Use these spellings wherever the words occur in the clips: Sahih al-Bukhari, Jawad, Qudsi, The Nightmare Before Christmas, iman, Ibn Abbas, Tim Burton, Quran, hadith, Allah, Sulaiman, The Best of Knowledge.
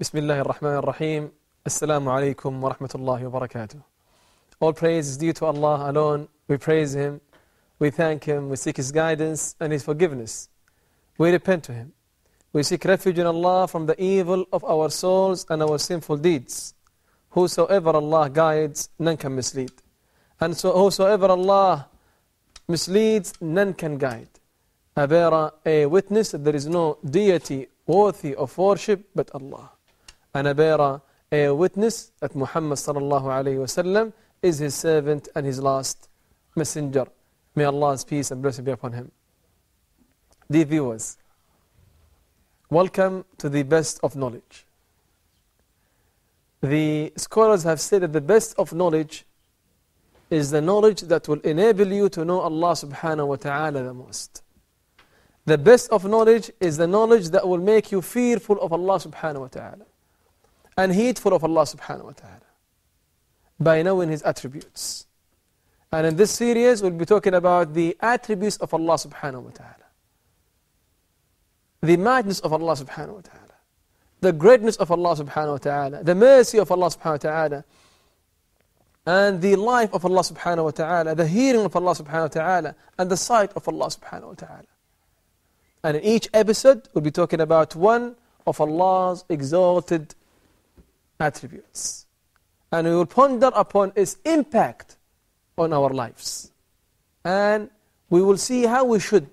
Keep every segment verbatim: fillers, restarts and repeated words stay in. بسم الله الرحمن الرحيم السلام عليكم ورحمة الله وبركاته. All praise is due to Allah alone. We praise Him, we thank Him, we seek His guidance and His forgiveness. We repent to Him. We seek refuge in Allah from the evil of our souls and our sinful deeds. Whosoever Allah guides, none can mislead. And so whosoever Allah misleads, none can guide. Abara, a witness that there is no deity worthy of worship but Allah. And I bear a witness that Muhammad sallallahu alayhi wa sallam is his servant and his last messenger. May Allah's peace and blessing be upon him. Dear viewers, welcome to the best of knowledge. The scholars have said that the best of knowledge is the knowledge that will enable you to know Allah subhanahu wa ta'ala the most. The best of knowledge is the knowledge that will make you fearful of Allah subhanahu wa ta'ala and heedful of Allah subhanahu wa ta'ala by knowing His attributes. And in this series we'll be talking about the attributes of Allah subhanahu wa ta'ala, the madness of Allah subhanahu wa ta'ala, the greatness of Allah subhanahu wa ta'ala, the mercy of Allah subhanahu wa ta'ala, and the life of Allah subhanahu wa ta'ala, the hearing of Allah subhanahu wa ta'ala, and the sight of Allah subhanahu wa ta'ala. And in each episode, we'll be talking about one of Allah's exalted attributes. And we will ponder upon its impact on our lives. And we will see how we should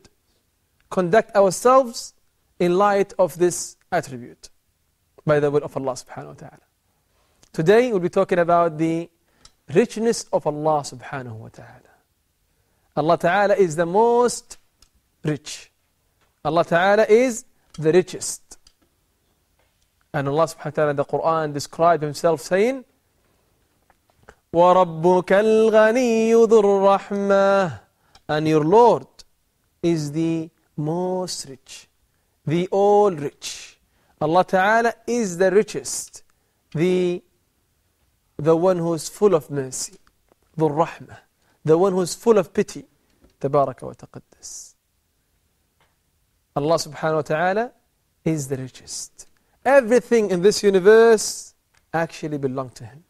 conduct ourselves in light of this attribute by the will of Allah subhanahu wa ta'ala. Today, we'll be talking about the richness of Allah subhanahu wa ta'ala. Allah ta'ala is the most rich. Allah Ta'ala is the richest. And Allah Subhanahu wa Ta'ala in the Quran described Himself saying, وَرَبُّكَ الْغَنِيُّ ذُو الرَّحْمَةِ. And your Lord is the most rich, the all-rich. Allah Ta'ala is the richest, the, the one who is full of mercy, ذُو الرَّحْمَةِ, the one who is full of pity. تَبَارَكَ وَتَقَدَّسِ. Allah subhanahu wa ta'ala is the richest. Everything in this universe actually belongs to Him.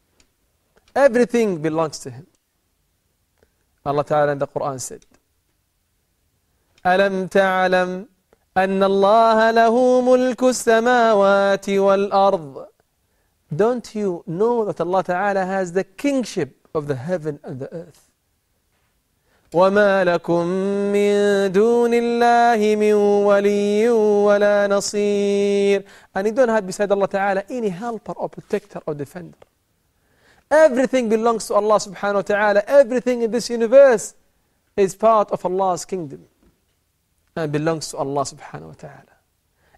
Everything belongs to Him. Allah ta'ala in the Quran said, أَلَمْ تَعْلَمْ أَنَّ اللَّهَ لَهُ مُلْكُ السَّمَاوَاتِ وَالْأَرْضِ. Don't you know that Allah ta'ala has the kingship of the heaven and the earth? وَمَا لَكُمْ مِن دُونِ اللَّهِ مِن وَلِيٍّ وَلَا نَصِيرٍ. And you don't have beside Allah Ta'ala any helper or protector or defender. Everything belongs to Allah Subhanahu wa Ta'ala. Everything in this universe is part of Allah's kingdom and belongs to Allah Subhanahu wa Ta'ala.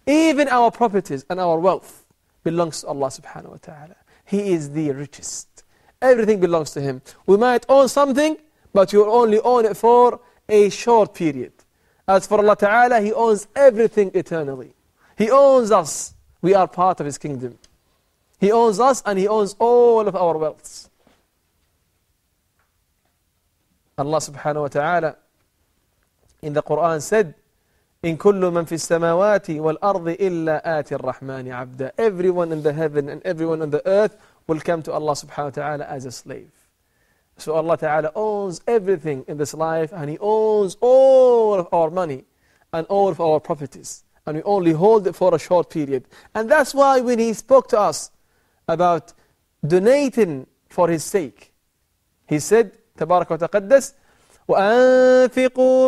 Even our properties and our wealth belongs to Allah Subhanahu wa Ta'ala. He is the richest. Everything belongs to Him. We might own something, but you only own it for a short period. As for Allah Ta'ala, He owns everything eternally. He owns us. We are part of His kingdom. He owns us and He owns all of our wealth. Allah Subhanahu wa Ta'ala in the Quran said, إِن كُلُّ مَنْ فِي السَّمَاوَاتِ وَالْأَرْضِ إِلَّا آتِ الرَّحْمَنِ عَبْدًا. Everyone in the heaven and everyone on the earth will come to Allah Subhanahu wa Ta'ala as a slave. So Allah Ta'ala owns everything in this life, and He owns all of our money and all of our properties. And we only hold it for a short period. And that's why when He spoke to us about donating for His sake, He said, تَبَارَكَ وَتَقَدَّسْ وَأَنْفِقُوا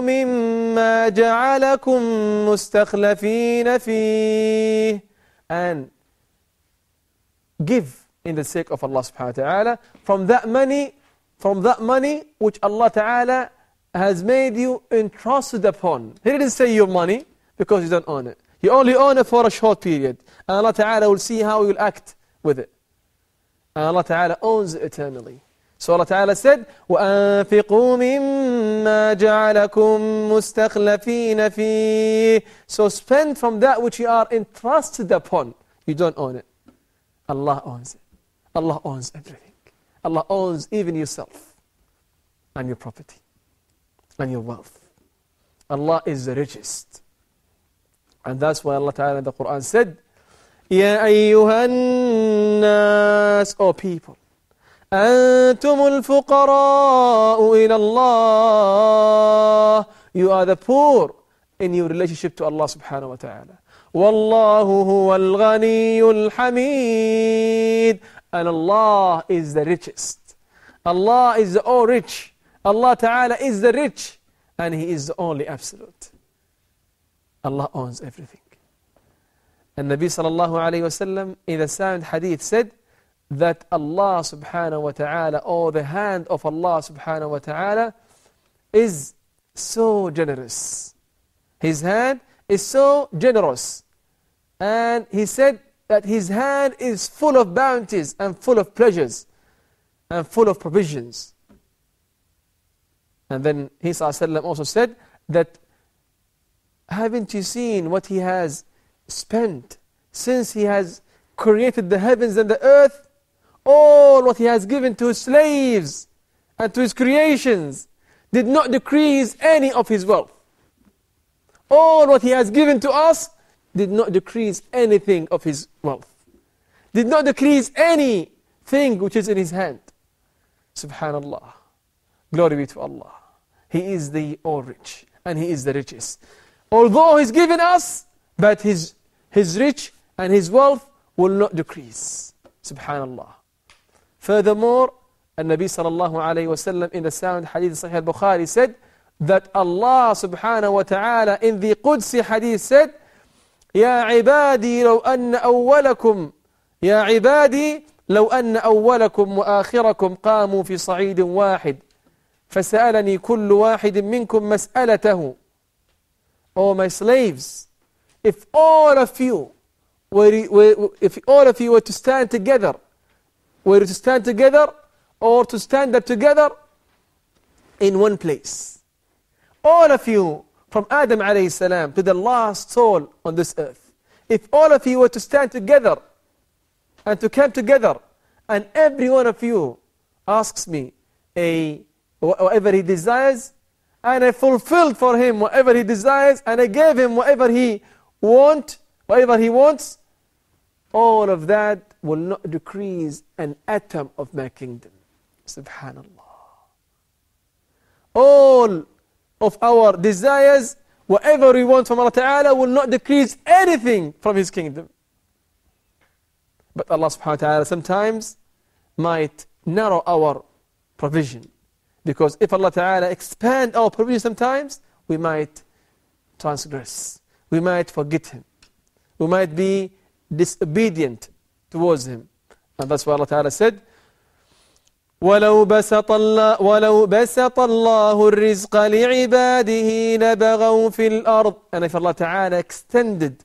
مِمَّا جَعَلَكُمْ مُسْتَخْلَفِينَ فِيهِ. And give in the sake of Allah Subhanahu wa Ta'ala from that money, from that money which Allah Ta'ala has made you entrusted upon. He didn't say your money because you don't own it. You only own it for a short period. And Allah Ta'ala will see how you will act with it. And Allah Ta'ala owns it eternally. So Allah Ta'ala said, وَأَنْفِقُوا مِمَّا جَعَلَكُمْ مُسْتَخْلَفِينَ فِيهِ. So spend from that which you are entrusted upon. You don't own it. Allah owns it. Allah owns everything. Allah owns even yourself and your property and your wealth. Allah is the richest. And that's why Allah Ta'ala in the Quran said, يَا أَيُّهَا النَّاسِ O people, أَنْتُمُ الْفُقَرَاءُ إِلَى اللَّهِ You are the poor in your relationship to Allah subhanahu wa ta'ala. وَاللَّهُ هُوَ الْغَنِيُّ الْحَمِيدُ And Allah is the richest. Allah is the all rich. Allah Ta'ala is the rich. And He is the only absolute. Allah owns everything. And Nabi Sallallahu Alaihi Wasallam in the sound hadith said that Allah Subhanahu Wa Ta'ala or the hand of Allah Subhanahu Wa Ta'ala is so generous. His hand is so generous. And He said that His hand is full of bounties and full of pleasures and full of provisions. And then He ﷺ also said that, haven't you seen what He has spent since He has created the heavens and the earth? All what He has given to His slaves and to His creations did not decrease any of His wealth. All what He has given to us did not decrease anything of His wealth. Did not decrease anything which is in His hand. SubhanAllah. Glory be to Allah. He is the all-rich and He is the richest. Although He's given us, but His, his rich and His wealth will not decrease. SubhanAllah. Furthermore, Nabi Sallallahu Alaihi Wasallam in the sound hadith Sahih al-Bukhari said that Allah Subhanahu Wa Ta'ala in the Qudsi hadith said, يَا عِبَادِي لَوْ أَنَّ أَوَّلَكُمْ يَا عِبَادِي لَوْ أَنَّ أَوَّلَكُمْ وَآخِرَكُمْ قَامُوا فِي صَعِيدٍ وَاحِدٍ فَسَأَلَنِي كُلُّ وَاحِدٍ مِّنْكُمْ مَسْأَلَتَهُ O my slaves, if all of you were, were, if all of you were to stand together, were to stand together or to stand up together in one place, all of you from Adam alayhi salam to the last soul on this earth, if all of you were to stand together and to come together, and every one of you asks me a whatever he desires, and I fulfilled for him whatever he desires, and I gave him whatever he want, whatever he wants, all of that will not decrease an atom of my kingdom. SubhanAllah. All of our desires, whatever we want from Allah Ta'ala, will not decrease anything from His kingdom. But Allah Subhanahu Wa Ta'ala sometimes might narrow our provision. Because if Allah Ta'ala expand our provision sometimes, we might transgress. We might forget Him. We might be disobedient towards Him. And that's why Allah Ta'ala said, وَلَوْ بَسَطَ اللَّهُ الرِّزْقَ لِعِبَادِهِ لَبَغَوْا فِي الْأَرْضِ And if Allah Ta'ala extended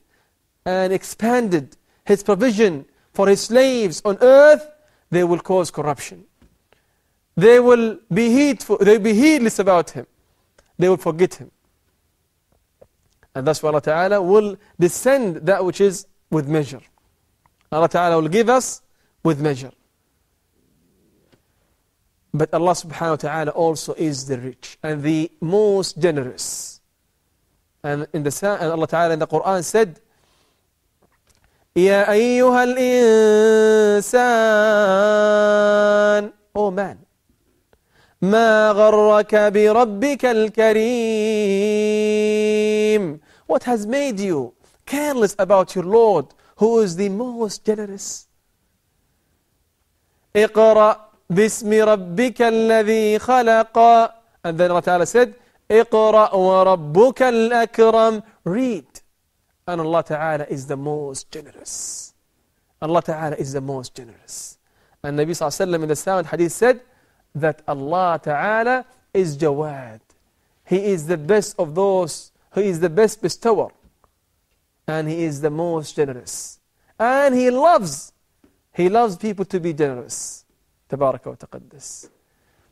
and expanded His provision for His slaves on earth, they will cause corruption. They will be heedful, they will be heedless about Him. They will forget Him. And that's why Allah Ta'ala will descend that which is with measure. Allah Ta'ala will give us with measure. But Allah Subhanahu Wa Ta'ala also is the rich and the most generous. And, in the, and Allah Ta'ala in the Quran said, يَا أَيُّهَا الْإِنسَانِ O man, ما غرك بربك الكريم What has made you careless about your Lord, who is the most generous? اقرأ باسم ربك الذي خلق And then Allah Ta'ala said, اقرأ وربك الأكرم Read. And Allah Ta'ala is the most generous. Allah Ta'ala is the most generous. And Nabi Sallallahu Alaihi Wasallam in the sound hadith said, that Allah Ta'ala is Jawad. He is the best of those, who is the best bestower. And He is the most generous. And He loves, He loves people to be generous. Tabaraka wa taqaddas.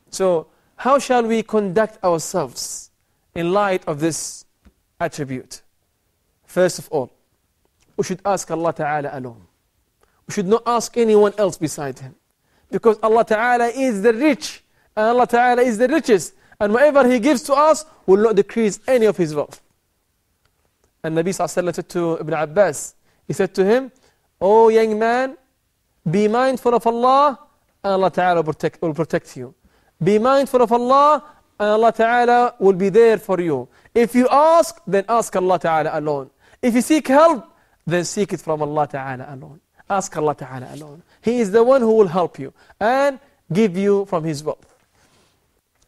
So, how shall we conduct ourselves in light of this attribute? First of all, we should ask Allah Ta'ala alone. We should not ask anyone else beside Him. Because Allah Ta'ala is the rich, and Allah Ta'ala is the richest, and whatever He gives to us will not decrease any of His wealth. And Nabi Sallallahu Alaihi Wasallam said to Ibn Abbas, He said to him, O young man, be mindful of Allah, and Allah Ta'ala protect, will protect you. Be mindful of Allah, and Allah Ta'ala will be there for you. If you ask, then ask Allah Ta'ala alone. If you seek help, then seek it from Allah Ta'ala alone. Ask Allah Ta'ala alone. He is the one who will help you and give you from His wealth.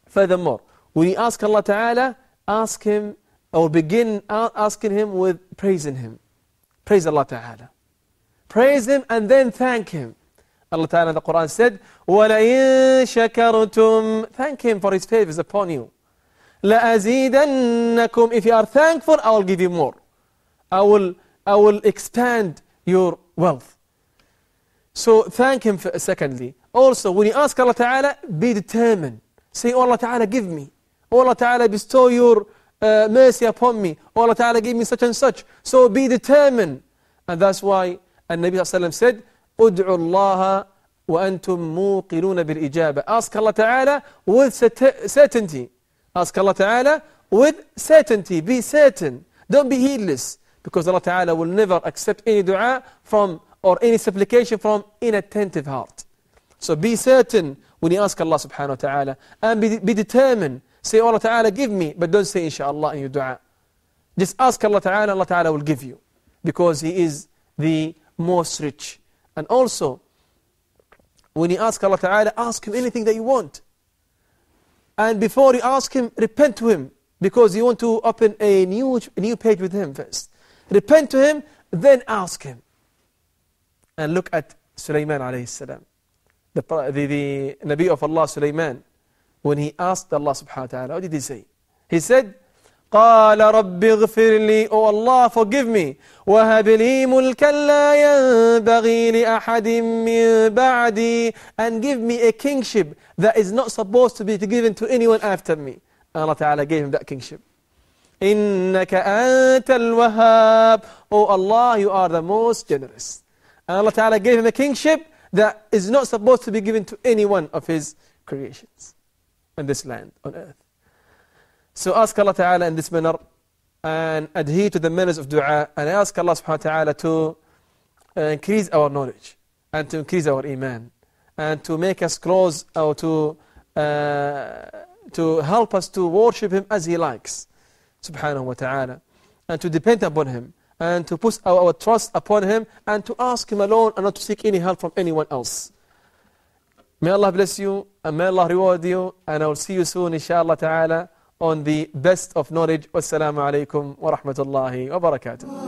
Furthermore, when you ask Allah Ta'ala, ask Him or begin asking Him with praising Him. Praise Allah Ta'ala. Praise Him and then thank Him. Allah Ta'ala in the Quran said, وَلَئِن شَكَرْتُمْ Thank Him for His favors upon you. لَأَزِيدَنَّكُمْ If you are thankful, I will give you more. I will, I will expand your wealth. So thank Him for, secondly. Also, when you ask Allah Ta'ala, be determined. Say, oh Allah Ta'ala, give me. Oh Allah Ta'ala, bestow your uh, mercy upon me. Oh Allah Ta'ala, give me such and such. So be determined. And that's why and Nabi Sallallahu Alaihi Wasallam said, "Ud'u Allah wa antum muqinuna bil ijaba." Ask Allah Ta'ala with certainty. Ask Allah Ta'ala with certainty. Be certain. Don't be heedless, because Allah Ta'ala will never accept any dua from or any supplication from inattentive heart. So be certain when you ask Allah Subhanahu Wa Ta'ala, and be, be determined. Say, oh Allah Ta'ala, give me, but don't say inshallah in your dua. Just ask Allah Ta'ala, Allah Ta'ala will give you, because He is the most rich. And also, when you ask Allah Ta'ala, ask Him anything that you want. And before you ask Him, repent to Him, because you want to open a new, a new page with Him first. Repent to Him, then ask Him. And look at Sulaiman alayhi salam. The, the, the Nabi of Allah, Sulaiman, when he asked Allah subhanahu wa ta'ala, what did he say? He said, قال رب اغفر لي Oh Allah, forgive me. وهب لي ملكا لا ينبغي لأحد من بعدي And give me a kingship that is not supposed to be given to anyone after me. Allah Ta'ala gave him that kingship. إنك أنت الوهاب Oh Allah, you are the most generous. And Allah Ta'ala gave him a kingship that is not supposed to be given to any one of His creations on this land, on earth. So ask Allah Ta'ala in this manner and adhere to the manners of dua, and ask Allah Subhanahu Wa Ta'ala to increase our knowledge and to increase our iman and to make us close or to, uh, to help us to worship Him as He likes, Subhanahu Wa Ta'ala, and to depend upon Him, and to put our, our trust upon Him, and to ask Him alone and not to seek any help from anyone else. May Allah bless you, and may Allah reward you, and I will see you soon, inshaAllah ta'ala, on the best of knowledge. Wassalamu alaikum wa rahmatullahi wa barakatuh.